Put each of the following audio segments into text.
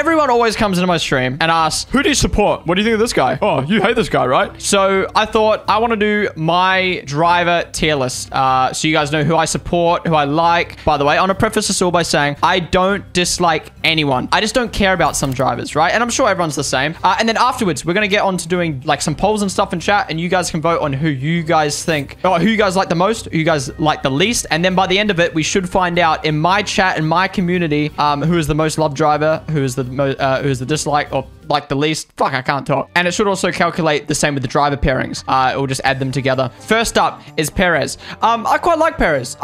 everyone always comes into my stream and asks, who do you support? What do you think of this guy? Oh, you hate this guy, right? So I thought I want to do my driver tier list. So you guys know who I support, who I like. By the way, I want to preface this all by saying I don't dislike anyone. I just don't care about some drivers, right? And I'm sure everyone's the same. And then afterwards, we're going to get on to doing like some polls and stuff in chat, and you guys can vote on who you guys think, or who you guys like the most, who you guys like the least. And then by the end of it, we should find out in my chat, in my community, who is the most loved driver, who is the dislike, or like the least. Fuck, I can't talk. And it should also calculate the same with the driver pairings. It will just add them together. First up is Perez. I quite like Perez.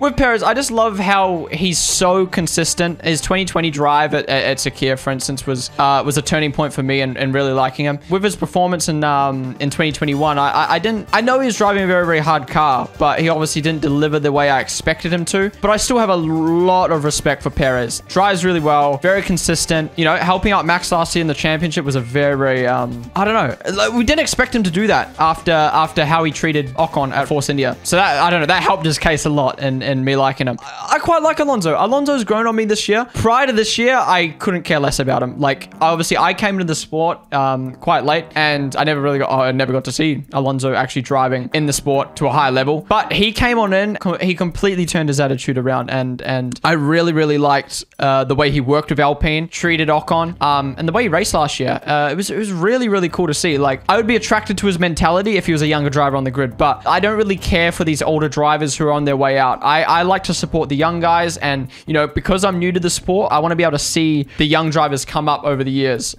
With Perez, I just love how he's so consistent. His 2020 drive at Sakir, for instance, was a turning point for me and really liking him. With his performance in 2021, I know he was driving a very, very hard car, but he obviously didn't deliver the way I expected him to. But I still have a lot of respect for Perez. Drives really well, very consistent, you know, helping out Max last year in the championship was a very, I don't know. Like, we didn't expect him to do that after how he treated Ocon at Force India. So that, I don't know, that helped his case a lot and me liking him. I quite like Alonso. Alonso's grown on me this year. Prior to this year, I couldn't care less about him. Like, obviously, I came into the sport quite late, and I never really got, I never got to see Alonso actually driving in the sport to a higher level. But he came on in, he completely turned his attitude around, and I really, really liked the way he worked with Alpine, treated Ocon, and the way he raced last year. It was really, really cool to see. Like, I would be attracted to his mentality if he was a younger driver on the grid, but I don't really care for these older drivers who are on their way out. I like to support the young guys, and, you know, because I'm new to the sport, I want to be able to see the young drivers come up over the years.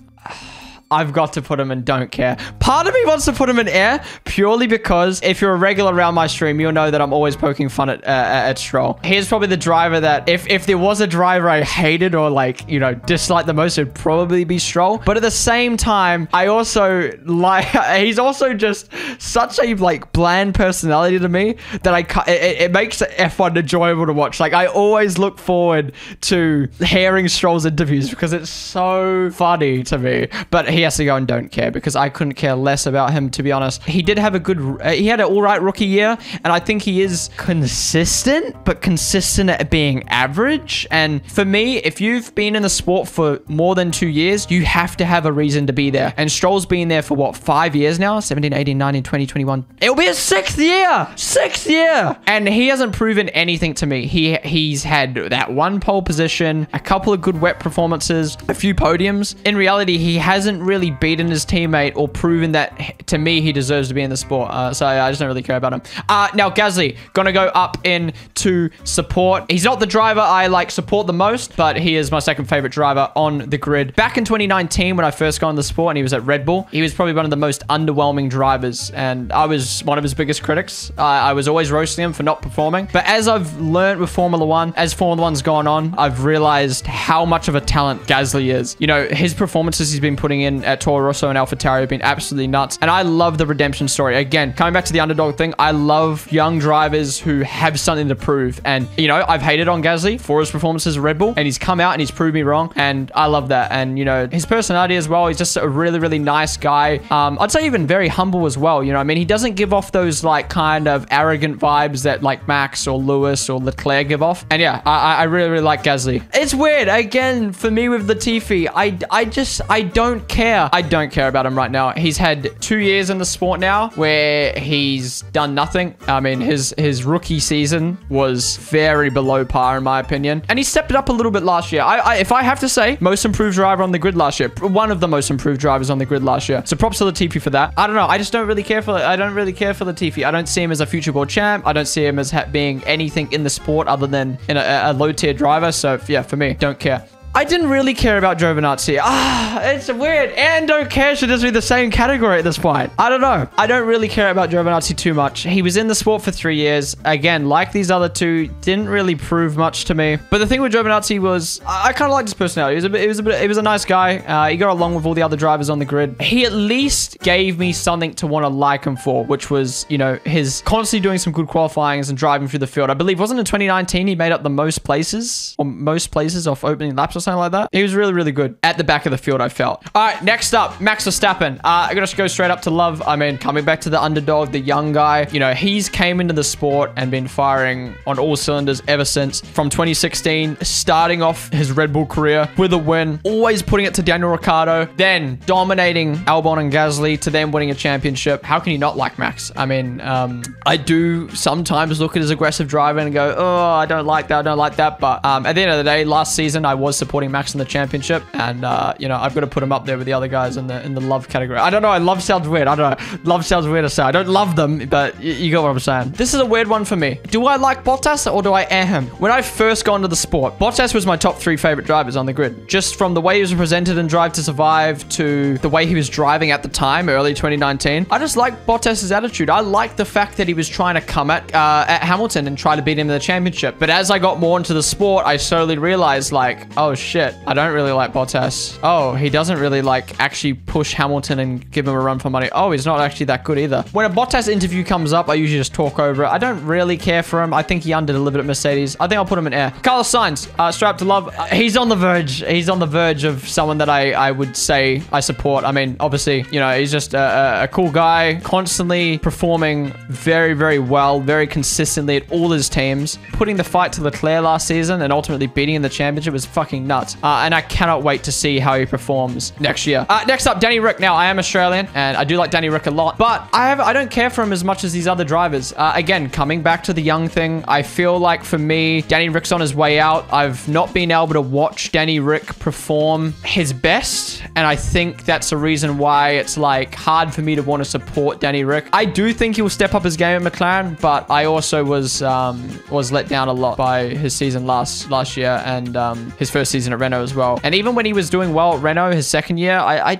I've got to put him in don't care. Part of me wants to put him in air purely because if you're a regular around my stream, you'll know that I'm always poking fun at Stroll. He's probably the driver that if there was a driver I hated or, like, you know, disliked the most, it'd probably be Stroll. But at the same time, I also like, he's also just such a, like, bland personality to me that it makes F1 enjoyable to watch. Like, I always look forward to hearing Stroll's interviews because it's so funny to me. But he has to go and don't care because I couldn't care less about him, to be honest. He did have a good... he had an all-right rookie year, and I think he is consistent, but consistent at being average. And for me, if you've been in the sport for more than 2 years, you have to have a reason to be there. And Stroll's been there for, what, 5 years now? 17, 18, 19, 20, 21. It'll be his sixth year! Sixth year! And he hasn't proven anything to me. He's had that one pole position, a couple of good wet performances, a few podiums. In reality, he hasn't really beaten his teammate or proven that to me he deserves to be in the sport. So I just don't really care about him. Now Gasly, gonna go up in to support. He's not the driver I like support the most, but he is my second favorite driver on the grid. Back in 2019 when I first got in the sport and he was at Red Bull, he was probably one of the most underwhelming drivers, and I was one of his biggest critics. I was always roasting him for not performing, but as I've learned with Formula 1, as Formula 1's gone on, I've realized how much of a talent Gasly is. You know, his performances he's been putting in at Toro Rosso and AlphaTauri have been absolutely nuts, and I love the redemption story. Again, coming back to the underdog thing, I love young drivers who have something to prove, and, you know, I've hated on Gasly for his performances at Red Bull, and he's come out and he's proved me wrong, and I love that. And, you know, his personality as well, he's just a really, really nice guy. I'd say even very humble as well, you know what I mean? He doesn't give off those, like, kind of arrogant vibes that, like, Max or Lewis or Leclerc give off. And yeah, I really, really like Gasly. It's weird, again, for me with Latifi, I don't care. I don't care about him right now. He's had 2 years in the sport now where he's done nothing. I mean, his rookie season was very below par, in my opinion. And he stepped it up a little bit last year. If I have to say, most improved driver on the grid last year. One of the most improved drivers on the grid last year. So props to Latifi for that. I don't know. I just don't really care for Latifi. I don't see him as a future world champ. I don't see him as being anything in the sport other than a low-tier driver. So yeah, for me, don't care. I didn't really care about Giovinazzi. It's weird. And don't care should just be the same category at this point. I don't know. I don't really care about Giovinazzi too much. He was in the sport for 3 years. Again, like these other two, didn't really prove much to me. But the thing with Giovinazzi was, I kind of liked his personality. He was a nice guy. He got along with all the other drivers on the grid. He at least gave me something to want to like him for, which was, you know, his constantly doing some good qualifyings and driving through the field. I believe, wasn't in 2019 he made up the most places off opening laps or something like that. He was really, really good at the back of the field, I felt. All right, next up, Max Verstappen. I'm going to go straight up to love. I mean, coming back to the underdog, the young guy, you know, he's came into the sport and been firing on all cylinders ever since. From 2016, starting off his Red Bull career with a win, always putting it to Daniel Ricciardo, then dominating Albon and Gasly to them winning a championship. How can you not like Max? I mean, I do sometimes look at his aggressive driving and go, oh, I don't like that, I don't like that. But at the end of the day, last season, I was supporting Max in the championship. And, you know, I've got to put him up there with the other guys in the love category. I don't know. I love sounds weird. I don't know. Love sounds weird to say. I don't love them, but you got what I'm saying. This is a weird one for me. Do I like Bottas or do I air him? When I first got into the sport, Bottas was my top three favorite drivers on the grid. Just from the way he was presented in Drive to Survive to the way he was driving at the time, early 2019. I just like Bottas's attitude. I like the fact that he was trying to come at Hamilton and try to beat him in the championship. But as I got more into the sport, I slowly realized, like, oh shit, I don't really like Bottas. Oh, he doesn't really like actually push Hamilton and give him a run for money. Oh, he's not actually that good either. When a Bottas interview comes up, I usually just talk over it. I don't really care for him. I think he underdelivered at Mercedes. I think I'll put him in air. Carlos Sainz, straight up to love. He's on the verge. He's on the verge of someone that I would say I support. I mean, obviously, you know, he's just a cool guy, constantly performing very, very well, very consistently at all his teams. Putting the fight to Leclerc last season and ultimately beating in the championship was fucking nuts. And I cannot wait to see how he performs next year. Next up, Danny Rick. Now, I am Australian and I do like Danny Rick a lot, but I don't care for him as much as these other drivers. Again, coming back to the young thing, I feel like for me, Danny Rick's on his way out. I've not been able to watch Danny Rick perform his best, and I think that's the reason why it's like hard for me to want to support Danny Rick. I do think he will step up his game at McLaren, but I also was let down a lot by his season last year and his first season at Renault as well. And even when he was doing well at Renault his second year, I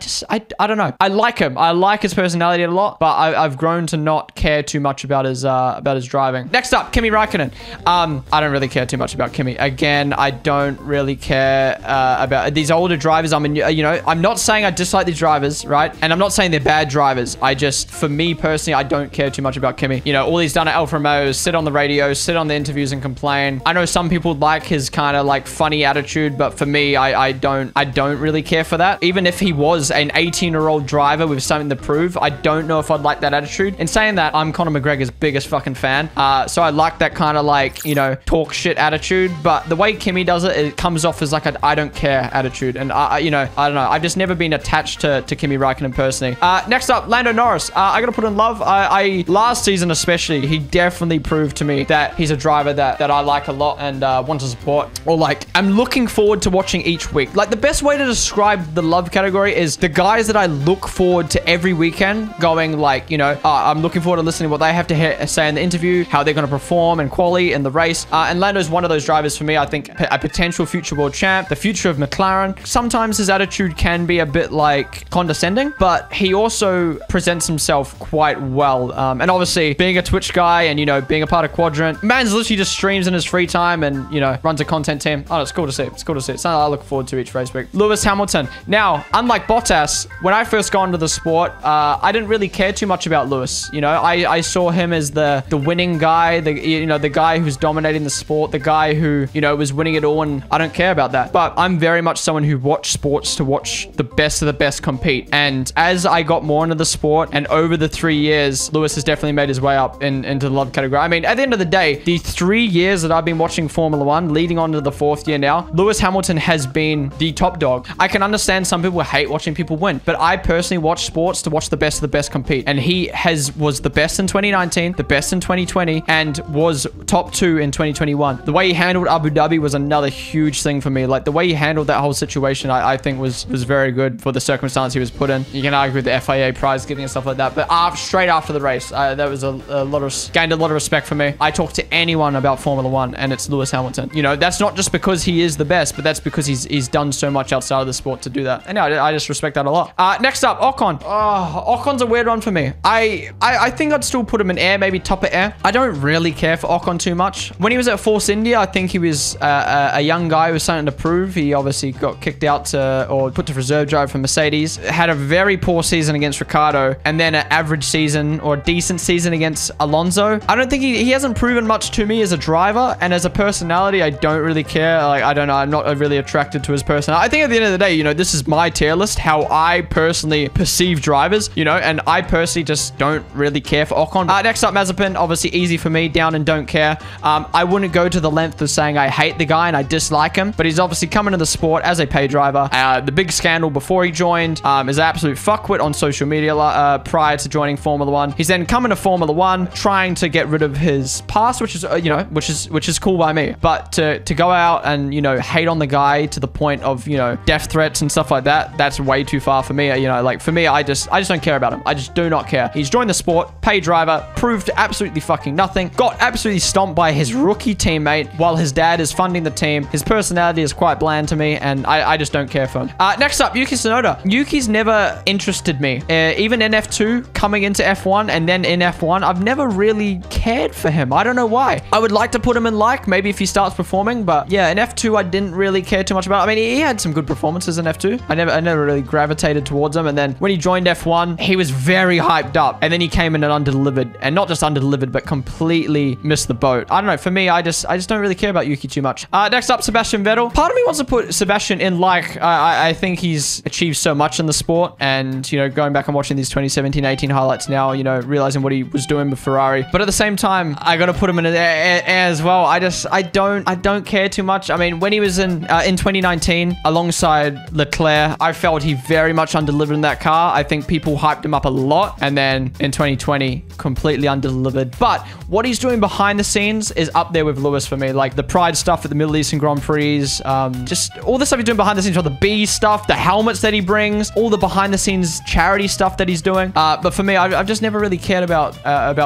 don't know. I like him. I like his personality a lot, but I've grown to not care too much about his driving. Next up, Kimi Raikkonen. I don't really care too much about Kimi. Again, I don't really care about these older drivers. I mean, you know, I'm not saying I dislike these drivers, right? And I'm not saying they're bad drivers. I just, for me personally, I don't care too much about Kimi. You know, all he's done at Alfa Romeo is sit on the radio, sit on the interviews and complain. I know some people like his kind of like funny attitude, but for me, I don't really care for that. Even if he was an 18-year-old driver with something to prove, I don't know if I'd like that attitude. In saying that, I'm Conor McGregor's biggest fucking fan. So I like that kind of like, you know, talk shit attitude, but the way Kimi does it, it comes off as like an I don't care attitude. And you know, I don't know. I've just never been attached to Kimi Raikkonen personally. Next up, Lando Norris. I gotta put in love. I last season especially, he definitely proved to me that he's a driver that I like a lot and want to support, or like I'm looking forward to watching each week. Like the best way to describe the love category is the guys that I look forward to every weekend going like, you know, I'm looking forward to listening to what they have to say in the interview, how they're going to perform in quali and the race. And Lando's one of those drivers for me. I think a potential future world champ, the future of McLaren. Sometimes his attitude can be a bit like condescending, but he also presents himself quite well. And obviously being a Twitch guy and, you know, being a part of Quadrant, man's literally just streams in his free time and, you know, runs a content team. Oh, it's cool to see. It's cool to see. It's something I look forward to each race week. Lewis Hamilton. Now, unlike Bottas, when I first got into the sport, I didn't really care too much about Lewis. You know, I saw him as the winning guy, you know, the guy who's dominating the sport, the guy who, you know, was winning it all, and I don't care about that. But I'm very much someone who watched sports to watch the best of the best compete. And as I got more into the sport and over the 3 years, Lewis has definitely made his way up into the love category. I mean, at the end of the day, the 3 years that I've been watching Formula 1 leading on to the fourth year now, Lewis Hamilton has been the top dog. I can understand some people hate watching people win, but I personally watch sports to watch the best of the best compete. And he was the best in 2019, the best in 2020, and was top two in 2021. The way he handled Abu Dhabi was another huge thing for me. Like the way he handled that whole situation, I think was very good for the circumstance he was put in. You can argue with the FIA prize giving and stuff like that, but straight after the race, that was gained a lot of respect for me. I talk to anyone about Formula 1 and it's Lewis Hamilton. You know, that's not just because he is the best, but that's because he's done so much outside of the sport to do that. And I just respect that a lot. Next up, Ocon. Ocon's a weird one for me. I think I'd still put him in air, maybe top of air. I don't really care for Ocon too much. When he was at Force India, I think he was a young guy with something to prove. He obviously got kicked out or put to reserve drive for Mercedes. Had a very poor season against Ricciardo, and then an average season or a decent season against Alonso. I don't think he hasn't proven much to me as a driver, and as a personality, I don't really care. Like, I don't know. I'm not really attracted to his person. I think at the end of the day, you know, this is my tier list, how I personally perceive drivers, you know, and I personally just don't really care for Ocon. Next up, Mazepin, obviously easy for me, down and don't care. I wouldn't go to the length of saying I hate the guy and I dislike him, but he's obviously coming into the sport as a pay driver. The big scandal before he joined is absolute fuckwit on social media prior to joining Formula 1. He's then coming to Formula 1, trying to get rid of his past, which is, you know, which is cool by me. But to go out and, you know, hate on the guy to the point of, you know, death threats and stuff like that, that's way too far for me. You know, like for me, I just don't care about him. I just do not care. He's joined the sport, pay driver, proved absolutely fucking nothing, got absolutely stomped by his rookie teammate while his dad is funding the team. His personality is quite bland to me, and I just don't care for him. Next up, Yuki Tsunoda. Yuki's never interested me. Even in F2, coming into F1, and then in F1, I've never really cared for him. I don't know why. I would like to put him in like, maybe if he starts performing, but yeah, in F2, I didn't really care too much about. I mean, he had some good performances in F2. I never really gravitated towards him, and then when he joined F1, he was very hyped up, and then he came in and underdelivered, and not just underdelivered, but completely missed the boat. I don't know. For me, I just don't really care about Yuki too much. Next up, Sebastian Vettel. Part of me wants to put Sebastian in like. I think he's achieved so much in the sport, and, you know, going back and watching these 2017-18 highlights now, you know, realizing what he was doing with Ferrari. But at the same time, I got to put him in as well. I don't care too much. I mean, when he was in 2019 alongside Leclerc, I felt he very much underdelivered in that car. I think people hyped him up a lot, and then in 2020, completely underdelivered. But what he's doing behind the scenes is up there with Lewis for me. Like the pride stuff at the Middle Eastern Grand Prix, just all the stuff he's doing behind the scenes, all the B stuff, the helmets that he brings, all the behind the scenes charity stuff that he's doing. But for me, I've just never really cared about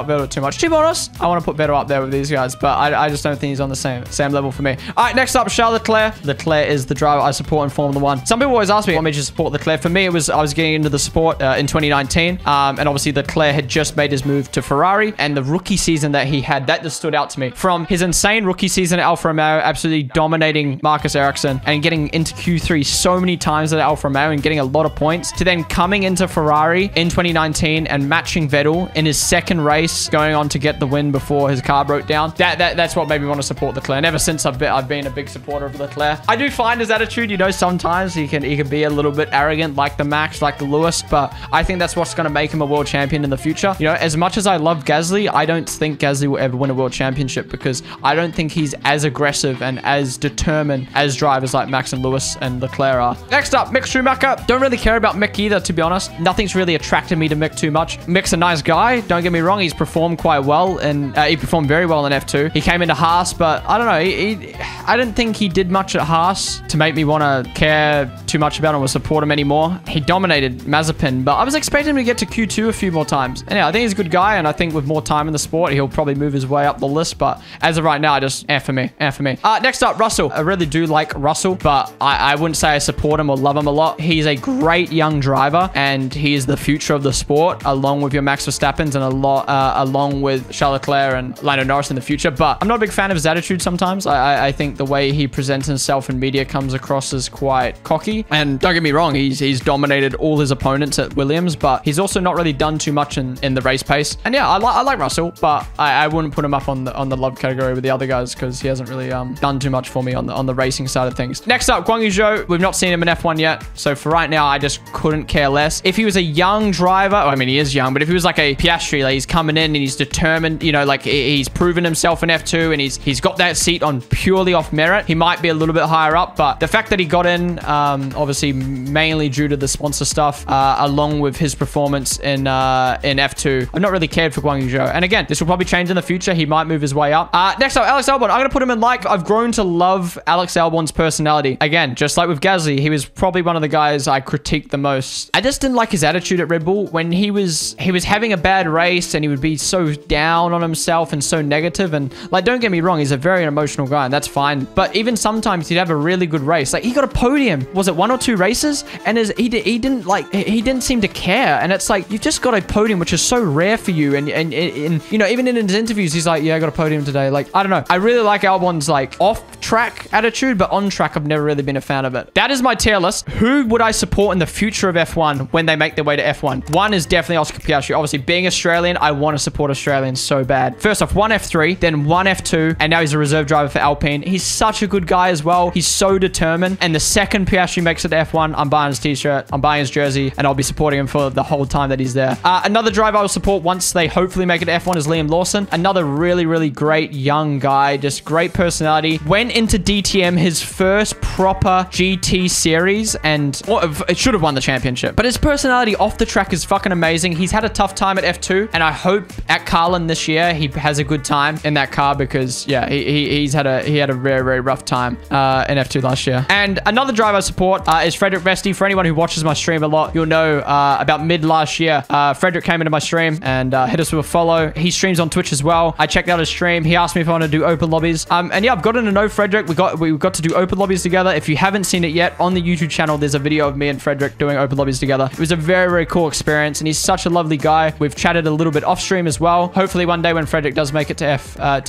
Vettel too much. To be honest, I want to put Vettel up there with these guys, but I just don't think he's on the same level for me. All right, next up, Charles Leclerc. Leclerc is the driver I support in Formula 1. Some people always ask me what made you support Leclerc. For me, it was I was getting into the sport in 2019, and obviously Leclerc had just made his move to Ferrari, and the rookie season that he had, that just stood out to me. From his insane rookie season at Alfa Romeo, absolutely dominating Marcus Ericsson and getting into Q3 so many times at Alfa Romeo and getting a lot of points, to then coming into Ferrari in 2019 and matching Vettel in his second race, going on to get the win before his car broke down. That's what made me want to support Leclerc. Ever since I've been a big supporter of Leclerc. I do find his attitude, you know, sometimes he can be a little bit arrogant, like the Max, like the Lewis, but I think that's what's going to make him a world champion in the future. You know, as much as I love Gasly, I don't think Gasly will ever win a world championship because I don't think he's as aggressive and as determined as drivers like Max and Lewis and Leclerc are. Next up, Mick Schumacher. Don't really care about Mick either, to be honest. Nothing's really attracted me to Mick too much. Mick's a nice guy, don't get me wrong. He's performed quite well, and he performed very well in F2. He came into Haas, but I don't know. I didn't think he did much at Haas to make me want to care too much about him or support him anymore. He dominated Mazepin, but I was expecting him to get to Q2 a few more times. And yeah, I think he's a good guy, and I think with more time in the sport, he'll probably move his way up the list. But as of right now, I just, eh for me. Next up, Russell. I really do like Russell, but I wouldn't say I support him or love him a lot. He's a great young driver, and he is the future of the sport, along with your Max Verstappens and along with Charles Leclerc and Lando Norris in the future. But I'm not a big fan of his attitude sometimes. I think the way he presents himself in media comes across as quite cocky. And don't get me wrong, he's dominated all his opponents at Williams, but he's also not really done too much in the race pace. And yeah, I like Russell, but I wouldn't put him up on the love category with the other guys because he hasn't really done too much for me on the racing side of things. Next up, Guanyu Zhou. We've not seen him in F1 yet, so for right now, I just couldn't care less. If he was a young driver, I mean, he is young, but if he was like a Piastri, like he's coming in and he's determined, you know, like he's proven himself in F2 and he's got that seat on purely off merit, he might be a little bit higher up. But the fact that he got in, obviously mainly due to the sponsor stuff, along with his performance in F2, I've not really cared for Guanyu Zhou. And again, this will probably change in the future. He might move his way up. Next up, Alex Albon. I'm going to put him in like. I've grown to love Alex Albon's personality. Again, just like with Gasly, he was probably one of the guys I critiqued the most. I just didn't like his attitude at Red Bull when he was having a bad race and he would be so down on himself and so negative. And like, don't get me wrong, he's a very emotional guy, and that's fine. But even sometimes he'd have a really good race. Like he got a podium. Was it one or two races? And he didn't seem to care. And it's like, you've just got a podium, which is so rare for you. And you know, even in his interviews, he's like, yeah, I got a podium today. Like, I don't know. I really like Albon's like off track attitude, but on track, I've never really been a fan of it. That is my tier list. Who would I support in the future of F1 when they make their way to F1? One is definitely Oscar Piastri. Obviously, being Australian, I want to support Australians so bad. First off, one F3, then one F2, and now he's a reserve driver for Alpine. He's such a good guy as well. well. He's so determined. And the second Piastri makes it to F1, I'm buying his t-shirt, I'm buying his jersey, and I'll be supporting him for the whole time that he's there. Another driver I'll support once they hopefully make it to F1 is Liam Lawson. Another really, really great young guy, just great personality. Went into DTM, his first proper GT series, and well, it should have won the championship. But his personality off the track is fucking amazing. He's had a tough time at F2, and I hope at Carlin this year he has a good time in that car, because yeah, he had a very, very rough time in F2 last year. And another driver I support is Frederik Vesti. For anyone who watches my stream a lot, you'll know about mid last year, Frederik came into my stream and hit us with a follow. He streams on Twitch as well. I checked out his stream. He asked me if I want to do open lobbies. And yeah, I've gotten to know Frederik. We got to do open lobbies together. If you haven't seen it yet, on the YouTube channel, there's a video of me and Frederik doing open lobbies together. It was a very, very cool experience, and he's such a lovely guy. We've chatted a little bit off stream as well. Hopefully one day when Frederik does make it to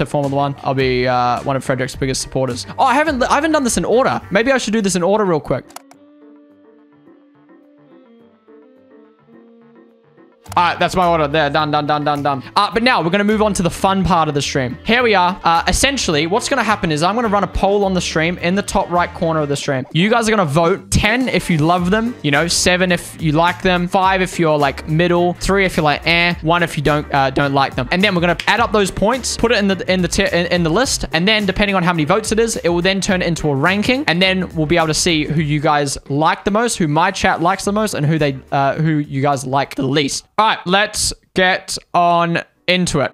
Formula 1, I'll be one of Frederik's biggest supporters. Oh, I haven't done this in order. Maybe I should do this in order real quick. All right, that's my order there. Done. But now we're going to move on to the fun part of the stream. Here we are. Essentially, what's going to happen is I'm going to run a poll on the stream in the top right corner of the stream. You guys are going to vote 10 if you love them, 7 if you like them, 5 if you're like middle, 3 if you're like eh, 1 if you don't like them. And then we're going to add up those points, put it in the list, and then depending on how many votes it is, it will then turn into a ranking, and then we'll be able to see who you guys like the most, who my chat likes the most, and who you guys like the least. All right, let's get on into it.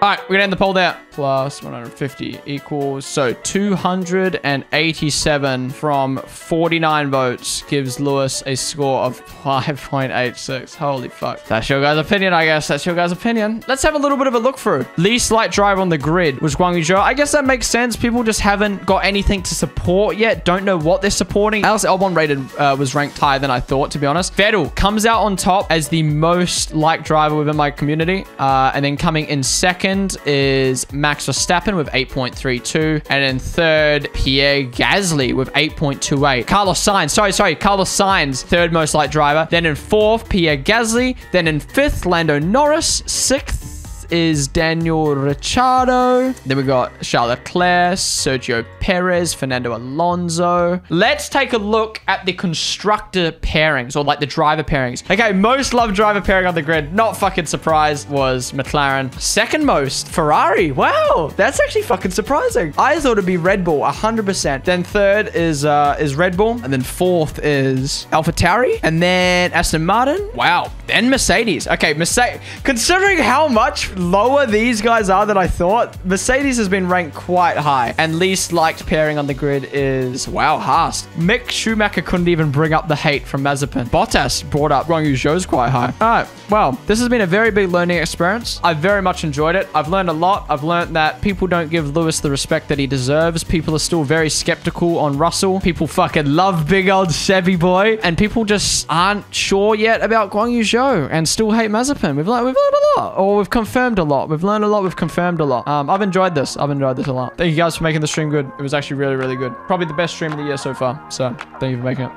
All right, we're gonna end the poll there. Plus 150 equals, so 287 from 49 votes gives Lewis a score of 5.86. Holy fuck. That's your guys' opinion, I guess. That's your guys' opinion. Let's have a little bit of a look through. Least liked driver on the grid was Guanyu Zhou. I guess that makes sense. People just haven't got anything to support yet. Don't know what they're supporting. Alex Albon was ranked higher than I thought, to be honest. Vettel comes out on top as the most liked driver within my community. And then coming in second is Max Verstappen with 8.32. And then third, Pierre Gasly with 8.28. Carlos Sainz. Sorry. Carlos Sainz, third most liked driver. Then in fourth, Pierre Gasly. Then in fifth, Lando Norris. Sixth is Daniel Ricciardo. Then we got Charles Leclerc, Sergio Perez, Fernando Alonso. Let's take a look at the constructor pairings, or like the driver pairings. Okay, most loved driver pairing on the grid, not fucking surprised, was McLaren. Second most, Ferrari. Wow, that's actually fucking surprising. I thought it'd be Red Bull, 100%. Then third is Red Bull. And then fourth is AlphaTauri. And then Aston Martin. Wow, then Mercedes. Okay, Mercedes. Considering how much lower these guys are than I thought, Mercedes has been ranked quite high. And least liked pairing on the grid is, wow, Haas. Mick Schumacher couldn't even bring up the hate from Mazepin. Bottas brought up Guanyu Zhou's quite high. All right, well, this has been a very big learning experience. I very much enjoyed it. I've learned a lot. I've learned that people don't give Lewis the respect that he deserves. People are still very skeptical on Russell. People fucking love big old Sebby boy. And people just aren't sure yet about Guanyu Zhou and still hate Mazepin. We've learned a lot, or we've confirmed a lot. We've learned a lot. We've confirmed a lot. I've enjoyed this. I've enjoyed this a lot. Thank you guys for making the stream good. It was actually really, really good. Probably the best stream of the year so far. So thank you for making it.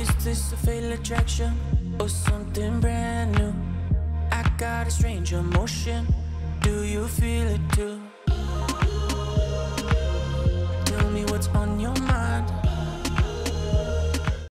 Is this a fatal attraction or something brand new? I got a strange emotion. Do you feel it too?